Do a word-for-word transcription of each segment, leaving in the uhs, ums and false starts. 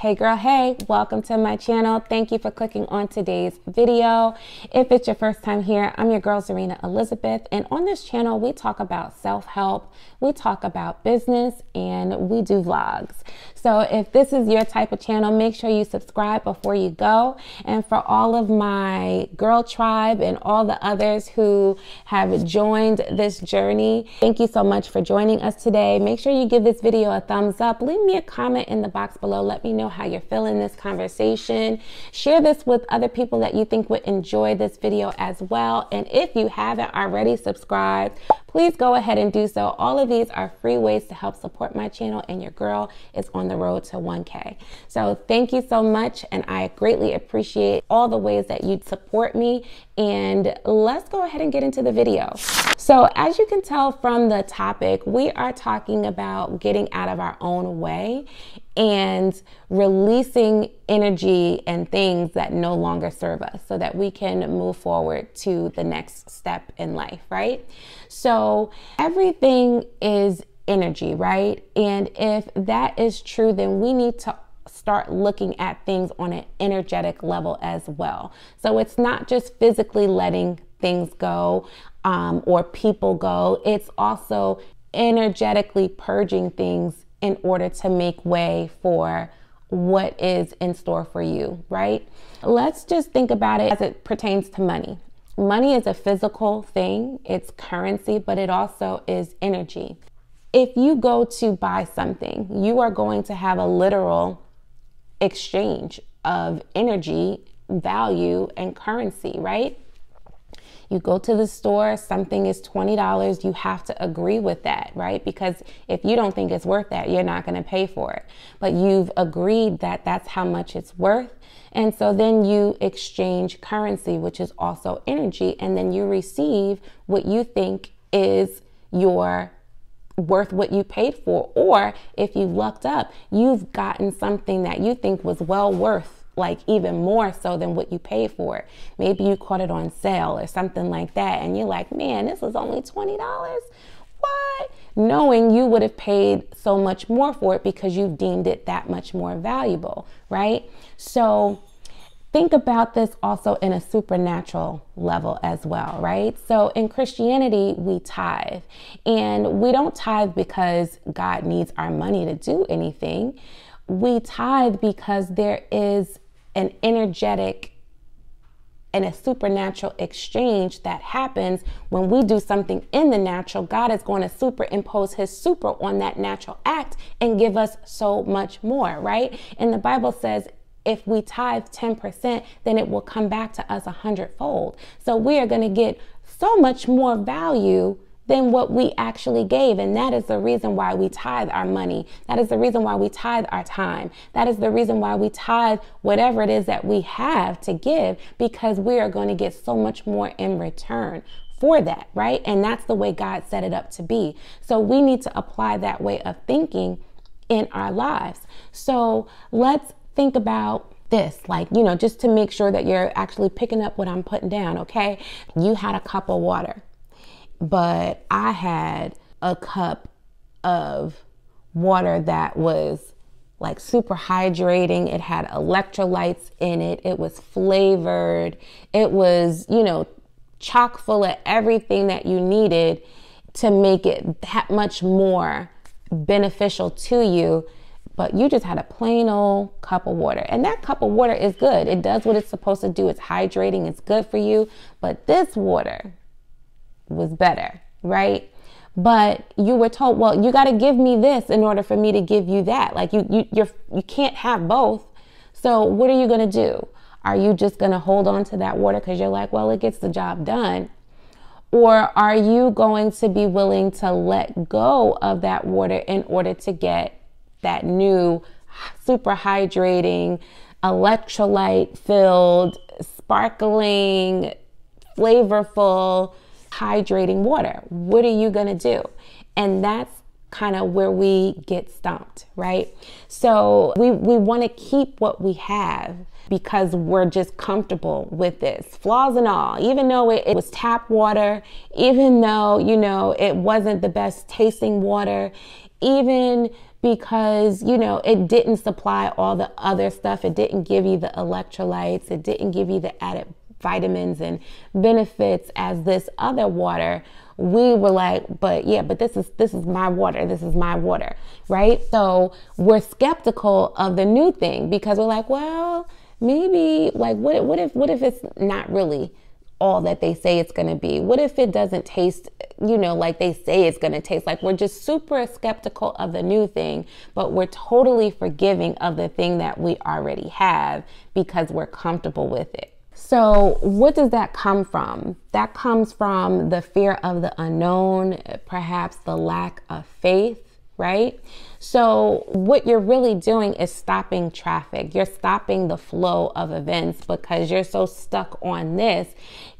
Hey girl, hey, welcome to my channel. Thank you for clicking on today's video. If it's your first time here, I'm your girl Zarinah Elizabeth, and on this channel we talk about self-help, we talk about business, and we do vlogs. So if this is your type of channel, make sure you subscribe before you go. And for all of my girl tribe and all the others who have joined this journey, thank you so much for joining us today. Make sure you give this video a thumbs up. Leave me a comment in the box below. Let me know how you're feeling this conversation. Share this with other people that you think would enjoy this video as well. And if you haven't already subscribed, please go ahead and do so. All of these are free ways to help support my channel, and your girl is on the road to one K. So thank you so much, and I greatly appreciate all the ways that you support me. And let's go ahead and get into the video. So as you can tell from the topic, we are talking about getting out of our own way and releasing energy and things that no longer serve us so that we can move forward to the next step in life, right? So everything is energy, right? And if that is true, then we need to start looking at things on an energetic level as well. So it's not just physically letting things go um, or people go, it's also energetically purging things in order to make way for what is in store for you, right? Let's just think about it as it pertains to money. Money is a physical thing, it's currency, but it also is energy. If you go to buy something, you are going to have a literal exchange of energy, value, and currency, right? You go to the store, something is twenty dollars, you have to agree with that, right? Because if you don't think it's worth that, you're not gonna pay for it. But you've agreed that that's how much it's worth. And so then you exchange currency, which is also energy, and then you receive what you think is your worth what you paid for. Or if you've lucked up, you've gotten something that you think was well worth, like even more so than what you paid for it. Maybe you caught it on sale or something like that, and you're like, man, this was only twenty dollars? What? Knowing you would have paid so much more for it because you've deemed it that much more valuable, right? So think about this also in a supernatural level as well, right? So in Christianity, we tithe, and we don't tithe because God needs our money to do anything. We tithe because there is an energetic and a supernatural exchange that happens when we do something in the natural. God is going to superimpose his super on that natural act and give us so much more, right? And the Bible says if we tithe ten percent, then it will come back to us a hundredfold. So we are going to get so much more value than what we actually gave. And that is the reason why we tithe our money. That is the reason why we tithe our time. That is the reason why we tithe whatever it is that we have to give, because we are going to get so much more in return for that, right? And that's the way God set it up to be. So we need to apply that way of thinking in our lives. So let's think about this, like, you know, just to make sure that you're actually picking up what I'm putting down, okay? You had a cup of water, but I had a cup of water that was like super hydrating. It had electrolytes in it. It was flavored. It was, you know, chock full of everything that you needed to make it that much more beneficial to you. But you just had a plain old cup of water. And that cup of water is good. It does what it's supposed to do. It's hydrating. It's good for you. But this water was better, right? But you were told, well, you got to give me this in order for me to give you that. Like you, you, you're, you can't have both. So what are you going to do? Are you just going to hold on to that water because you're like, well, it gets the job done? Or are you going to be willing to let go of that water in order to get that new super hydrating, electrolyte filled, sparkling, flavorful, hydrating water? What are you going to do? And that's kind of where we get stumped, right? So we, we want to keep what we have because we're just comfortable with this, flaws and all, even though it, it was tap water, even though, you know, it wasn't the best tasting water, even because, you know, it didn't supply all the other stuff. It didn't give you the electrolytes. It didn't give you the added vitamins and benefits as this other water. We were like, but yeah, but this is, this is my water. This is my water, right? So we're skeptical of the new thing because we're like, well, maybe like, what, what if, what if it's not really all that they say it's going to be? What if it doesn't taste, you know, like they say it's going to taste like? We're just super skeptical of the new thing, but we're totally forgiving of the thing that we already have because we're comfortable with it. So what does that come from? That comes from the fear of the unknown, perhaps the lack of faith, right? So what you're really doing is stopping traffic. You're stopping the flow of events because you're so stuck on this.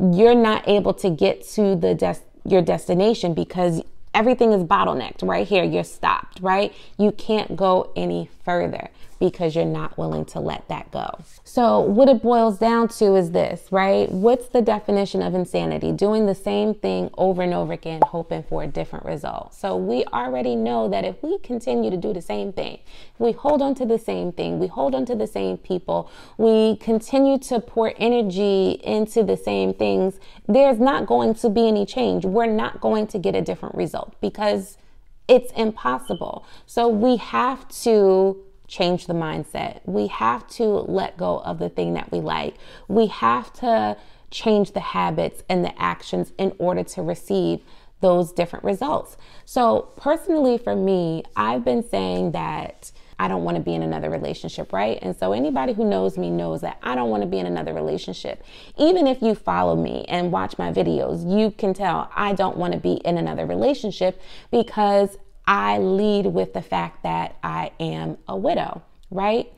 You're not able to get to the des- your destination because everything is bottlenecked right here. You're stopped, right? You can't go any further because you're not willing to let that go. So what it boils down to is this, right? What's the definition of insanity? Doing the same thing over and over again, hoping for a different result. So we already know that if we continue to do the same thing, we hold on to the same thing, we hold on to the same people, we continue to pour energy into the same things, there's not going to be any change. We're not going to get a different result because it's impossible. So we have to change the mindset. We have to let go of the thing that we like. We have to change the habits and the actions in order to receive those different results. So personally for me, I've been saying that I don't want to be in another relationship, right? And so anybody who knows me knows that I don't want to be in another relationship. Even if you follow me and watch my videos, you can tell I don't want to be in another relationship because I lead with the fact that I am a widow, right?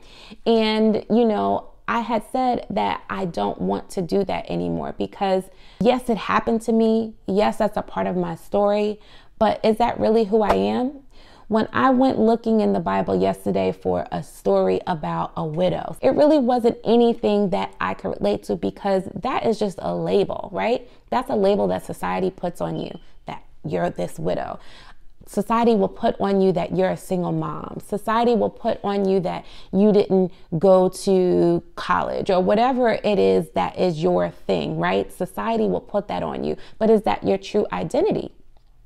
And, you know, I had said that I don't want to do that anymore because yes, it happened to me. Yes, that's a part of my story, but is that really who I am? When I went looking in the Bible yesterday for a story about a widow, it really wasn't anything that I could relate to because that is just a label, right? That's a label that society puts on you, that you're this widow. Society will put on you that you're a single mom. Society will put on you that you didn't go to college or whatever it is that is your thing, right? Society will put that on you. But is that your true identity?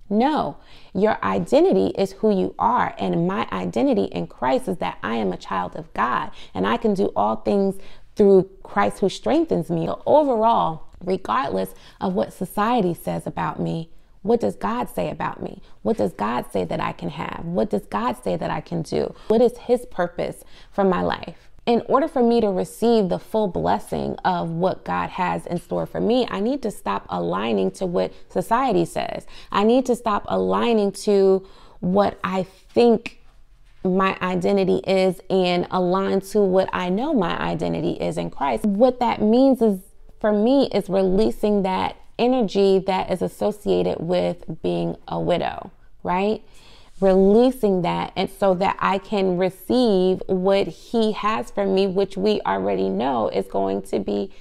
No, your identity is who you are. And my identity in Christ is that I am a child of God and I can do all things through Christ who strengthens me. Overall, regardless of what society says about me, what does God say about me? What does God say that I can have? What does God say that I can do? What is His purpose for my life? In order for me to receive the full blessing of what God has in store for me, I need to stop aligning to what society says. I need to stop aligning to what I think my identity is and align to what I know my identity is in Christ. What that means is, for me, is releasing that energy that is associated with being a widow, right? Releasing that, and so that I can receive what He has for me, which we already know is going to be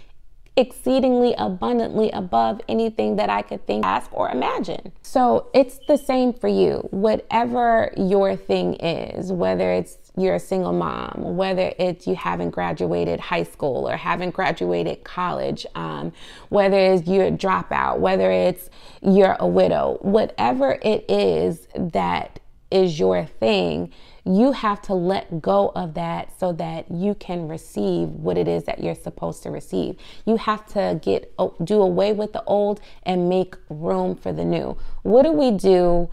exceedingly abundantly above anything that I could think, ask, or imagine. So it's the same for you, whatever your thing is, whether it's you're a single mom, whether it's you haven't graduated high school or haven't graduated college, um, whether it's you're a dropout, whether it's you're a widow, whatever it is that is your thing, you have to let go of that so that you can receive what it is that you're supposed to receive. You have to get do away with the old and make room for the new. What do we do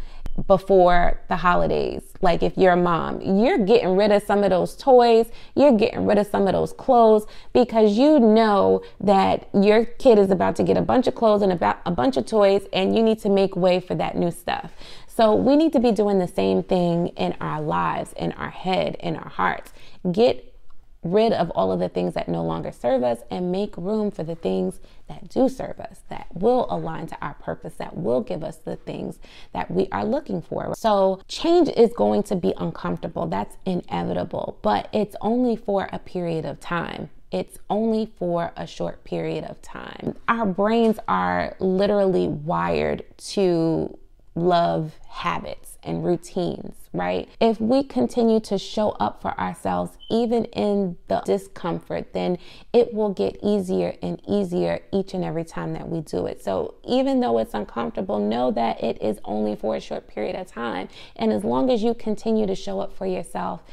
before the holidays? Like if you're a mom, you're getting rid of some of those toys, you're getting rid of some of those clothes because you know that your kid is about to get a bunch of clothes and about a bunch of toys and you need to make way for that new stuff. So we need to be doing the same thing in our lives, in our head, in our hearts. Get rid of all of the things that no longer serve us and make room for the things that do serve us, that will align to our purpose, that will give us the things that we are looking for. So change is going to be uncomfortable. That's inevitable, but it's only for a period of time. It's only for a short period of time. Our brains are literally wired to love habits and routines, right? If we continue to show up for ourselves, even in the discomfort, then it will get easier and easier each and every time that we do it. So even though it's uncomfortable, know that it is only for a short period of time. And as long as you continue to show up for yourself,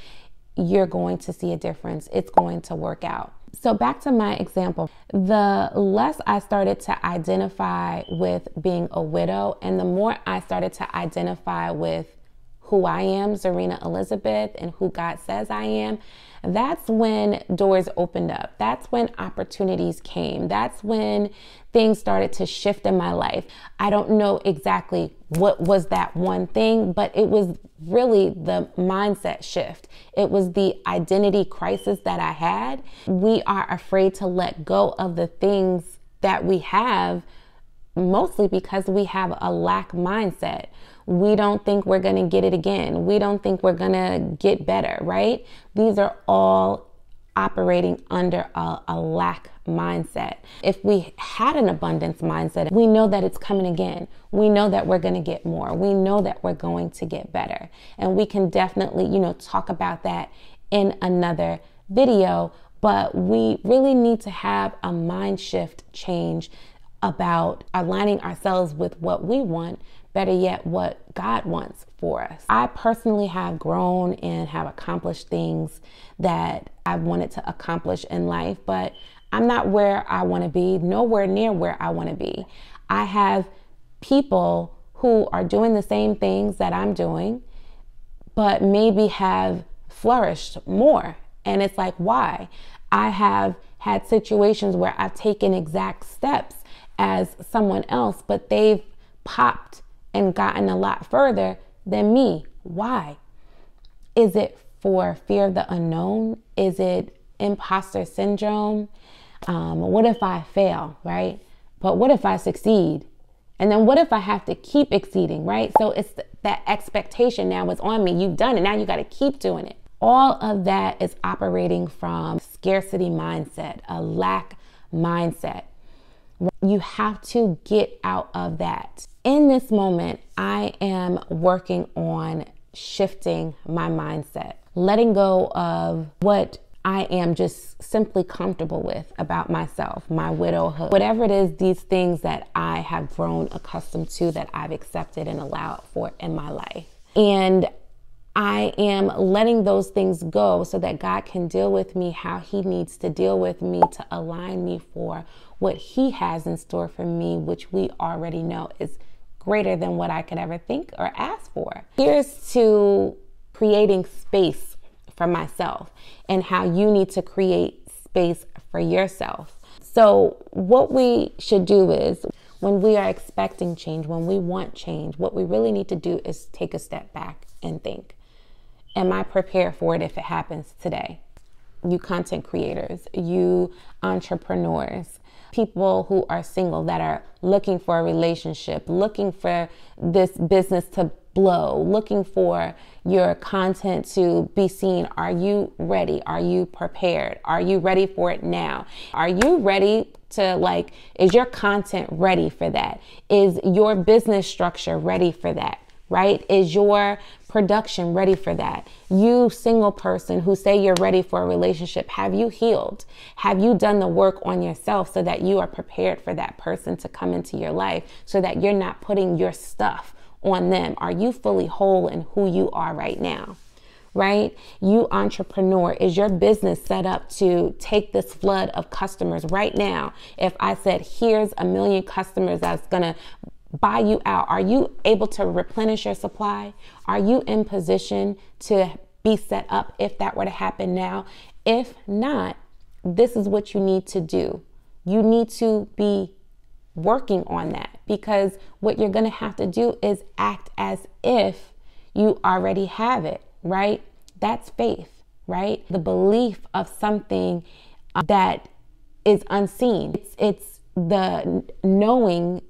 you're going to see a difference. It's going to work out. So back to my example, the less I started to identify with being a widow and the more I started to identify with who I am, Zarinah Elizabeth, and who God says I am, that's when doors opened up. That's when opportunities came. That's when things started to shift in my life. I don't know exactly what was that one thing, but it was really the mindset shift. It was the identity crisis that I had. We are afraid to let go of the things that we have, mostly because we have a lack mindset. We don't think we're going to get it again. We don't think we're going to get better, right? These are all operating under a, a lack mindset. If we had an abundance mindset, we know that it's coming again. We know that we're going to get more. We know that we're going to get better. And we can definitely, you know, talk about that in another video, but we really need to have a mind shift change about aligning ourselves with what we want, better yet, what God wants for us. I personally have grown and have accomplished things that I've wanted to accomplish in life, but I'm not where I want to be, nowhere near where I want to be. I have people who are doing the same things that I'm doing, but maybe have flourished more. And it's like, why? I have had situations where I've taken exact steps as someone else, but they've popped and gotten a lot further than me. Why? Is it for fear of the unknown? Is it imposter syndrome? Um, what if I fail, right? But what if I succeed? And then what if I have to keep exceeding, right? So it's th- that expectation now is on me. You've done it, now you gotta keep doing it. All of that is operating from scarcity mindset, a lack mindset. You have to get out of that. In this moment, I am working on shifting my mindset, letting go of what I am just simply comfortable with about myself, my widowhood, whatever it is, these things that I have grown accustomed to, that I've accepted and allowed for in my life. And I am letting those things go so that God can deal with me how he needs to deal with me to align me for what he has in store for me, which we already know is greater than what I could ever think or ask for. Here's to creating space for myself and how you need to create space for yourself. So what we should do is, when we are expecting change, when we want change, what we really need to do is take a step back and think. Am I prepared for it if it happens today? You content creators, you entrepreneurs, people who are single that are looking for a relationship, looking for this business to blow, looking for your content to be seen. Are you ready? Are you prepared? Are you ready for it now? Are you ready to like, is your content ready for that? Is your business structure ready for that? Right? Is your production ready for that? You single person who say you're ready for a relationship, have you healed? Have you done the work on yourself so that you are prepared for that person to come into your life so that you're not putting your stuff on them? Are you fully whole in who you are right now? Right? You entrepreneur, is your business set up to take this flood of customers right now? If I said, here's a million customers that's going to buy you out, are you able to replenish your supply? Are you in position to be set up if that were to happen now? If not, this is what you need to do. You need to be working on that, because what you're going to have to do is act as if you already have it, right? That's faith, right? The belief of something that is unseen. It's, it's the knowing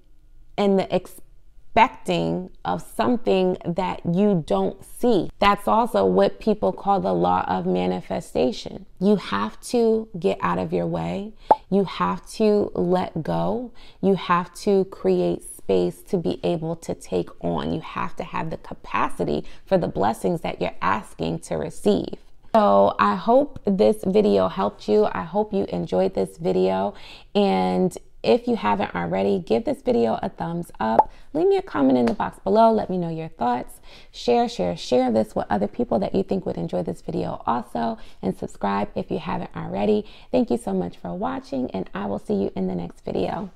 and the expecting of something that you don't see. That's also what people call the law of manifestation. You have to get out of your way. You have to let go. You have to create space to be able to take on. You have to have the capacity for the blessings that you're asking to receive. So I hope this video helped you. I hope you enjoyed this video. And if you haven't already, give this video a thumbs up. Leave me a comment in the box below. Let me know your thoughts. Share, share, share this with other people that you think would enjoy this video also. And subscribe if you haven't already. Thank you so much for watching, and I will see you in the next video.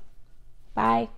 Bye.